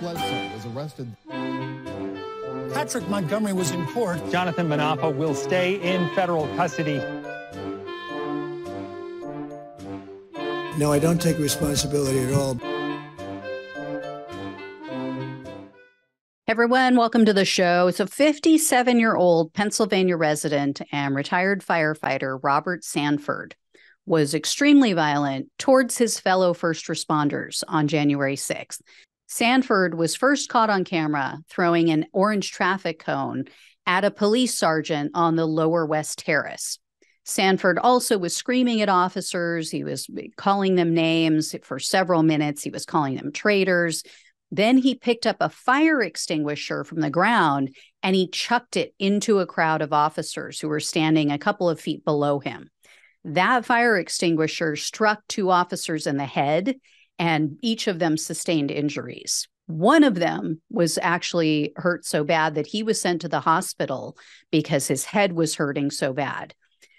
Bledsoe was arrested. Patrick Montgomery was in court. Jonathan Manapa will stay in federal custody. No, I don't take responsibility at all. Hey everyone, welcome to the show. So 57-year-old Pennsylvania resident and retired firefighter Robert Sanford was extremely violent towards his fellow first responders on January 6th. Sanford was first caught on camera throwing an orange traffic cone at a police sergeant on the Lower West Terrace. Sanford also was screaming at officers. He was calling them names for several minutes. He was calling them traitors. Then he picked up a fire extinguisher from the ground and he chucked it into a crowd of officers who were standing a couple of feet below him. That fire extinguisher struck two officers in the head and each of them sustained injuries. One of them was actually hurt so bad that he was sent to the hospital because his head was hurting so bad.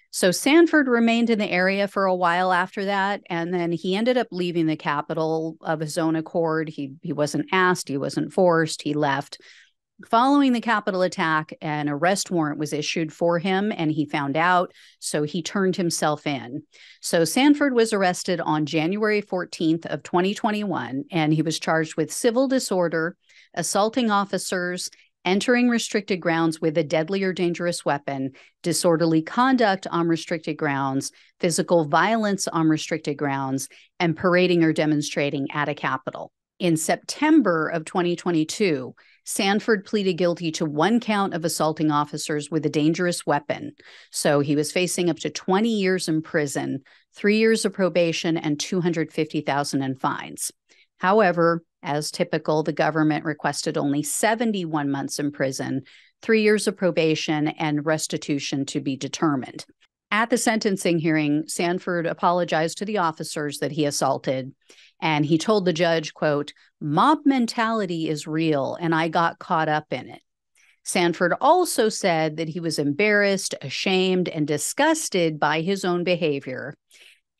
So Sanford remained in the area for a while after that, and then he ended up leaving the Capitol of his own accord. He wasn't asked, he wasn't forced, he left. Following the Capitol attack, an arrest warrant was issued for him, and he found out, so he turned himself in. So Sanford was arrested on January 14th of 2021, and he was charged with civil disorder, assaulting officers, entering restricted grounds with a deadly or dangerous weapon, disorderly conduct on restricted grounds, physical violence on restricted grounds, and parading or demonstrating at a Capitol. In September of 2022, Sanford pleaded guilty to one count of assaulting officers with a dangerous weapon. So he was facing up to 20 years in prison, 3 years of probation, and $250,000 in fines. However, as typical, the government requested only 71 months in prison, 3 years of probation, and restitution to be determined. At the sentencing hearing, Sanford apologized to the officers that he assaulted, and he told the judge, quote, "Mob mentality is real, and I got caught up in it." Sanford also said that he was embarrassed, ashamed, and disgusted by his own behavior.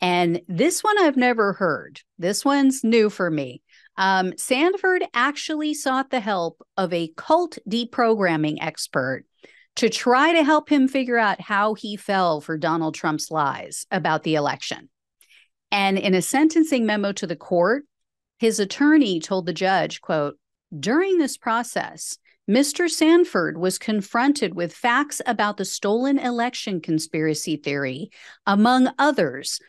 And this one I've never heard. This one's new for me. Sanford actually sought the help of a cult deprogramming expert to try to help him figure out how he fell for Donald Trump's lies about the election. And in a sentencing memo to the court, his attorney told the judge, quote, "During this process, Mr. Sanford was confronted with facts about the stolen election conspiracy theory, among others,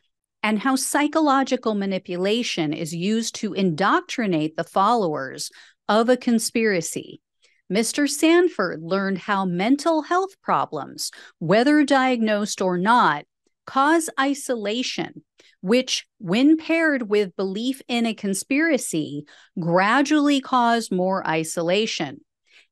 and how psychological manipulation is used to indoctrinate the followers of a conspiracy. Mr. Sanford learned how mental health problems, whether diagnosed or not, cause isolation, which, when paired with belief in a conspiracy, gradually cause more isolation.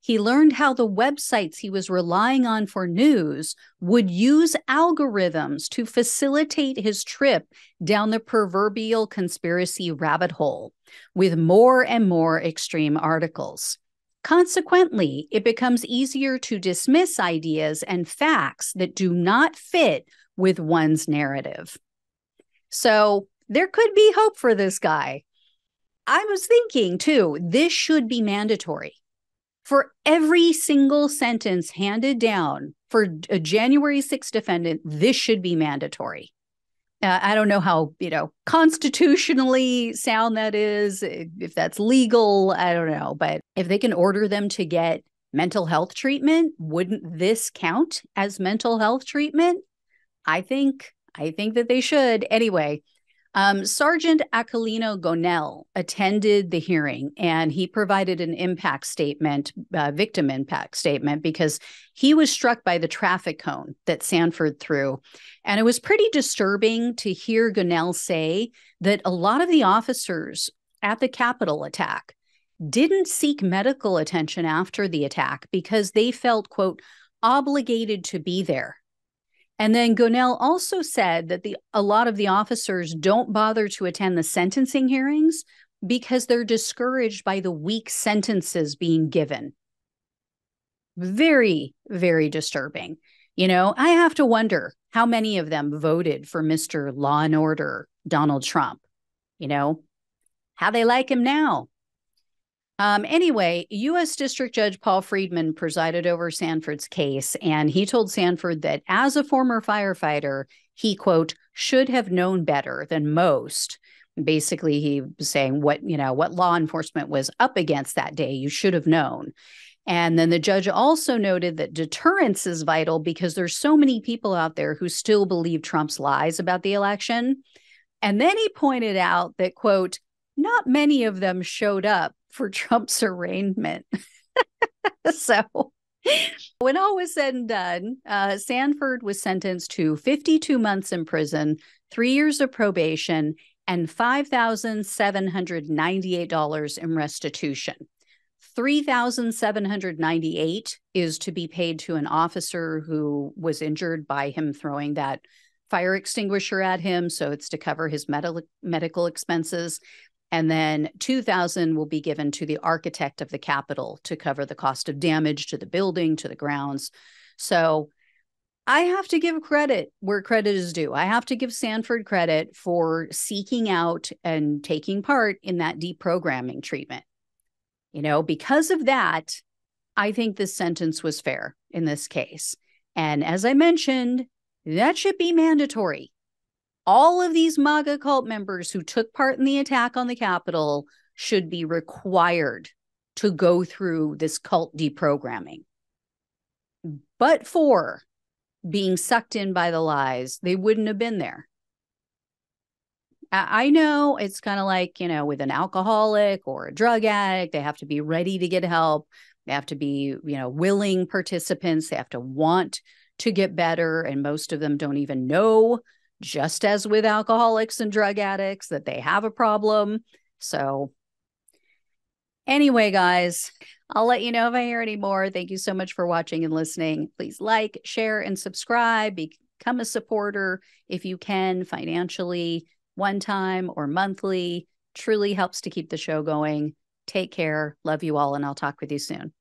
He learned how the websites he was relying on for news would use algorithms to facilitate his trip down the proverbial conspiracy rabbit hole with more and more extreme articles. Consequently, it becomes easier to dismiss ideas and facts that do not fit with one's narrative." So there could be hope for this guy. I was thinking, too, this should be mandatory. For every single sentence handed down for a January 6th defendant, this should be mandatory. I don't know how, constitutionally sound that is, if that's legal, I don't know. But if they can order them to get mental health treatment, wouldn't this count as mental health treatment? I think that they should. Anyway. Sergeant Aquilino Gonell attended the hearing, and he provided an impact statement, victim impact statement, because he was struck by the traffic cone that Sanford threw. And it was pretty disturbing to hear Gonell say that a lot of the officers at the Capitol attack didn't seek medical attention after the attack because they felt, quote, obligated to be there. And then Gonell also said that a lot of the officers don't bother to attend the sentencing hearings because they're discouraged by the weak sentences being given. Very, very disturbing. I have to wonder how many of them voted for Mr. Law and Order Donald Trump. How they like him now. Anyway, U.S. District Judge Paul Friedman presided over Sanford's case, and he told Sanford that as a former firefighter, he, quote, should have known better than most. Basically, he was saying what law enforcement was up against that day, you should have known. And then the judge also noted that deterrence is vital because there's so many people out there who still believe Trump's lies about the election. And then he pointed out that, quote, not many of them showed up for Trump's arraignment. So when all was said and done, Sanford was sentenced to 52 months in prison, 3 years of probation, and $5,798 in restitution. $3,798 is to be paid to an officer who was injured by him throwing that fire extinguisher at him, so it's to cover his medical expenses. And then $2,000 will be given to the architect of the Capitol to cover the cost of damage to the building, to the grounds. So I have to give credit where credit is due. I have to give Sanford credit for seeking out and taking part in that deprogramming treatment. You know, because of that, I think this sentence was fair in this case. And as I mentioned, that should be mandatory. All of these MAGA cult members who took part in the attack on the Capitol should be required to go through this cult deprogramming. But for being sucked in by the lies, they wouldn't have been there. I know it's kind of like, you know, with an alcoholic or a drug addict, they have to be ready to get help. They have to be, you know, willing participants. They have to want to get better. And most of them don't even know, just as with alcoholics and drug addicts, that they have a problem. So anyway, guys, I'll let you know if I hear any more. Thank you so much for watching and listening. Please like, share, and subscribe. Become a supporter if you can, financially, one time or monthly. Truly helps to keep the show going. Take care. Love you all, and I'll talk with you soon.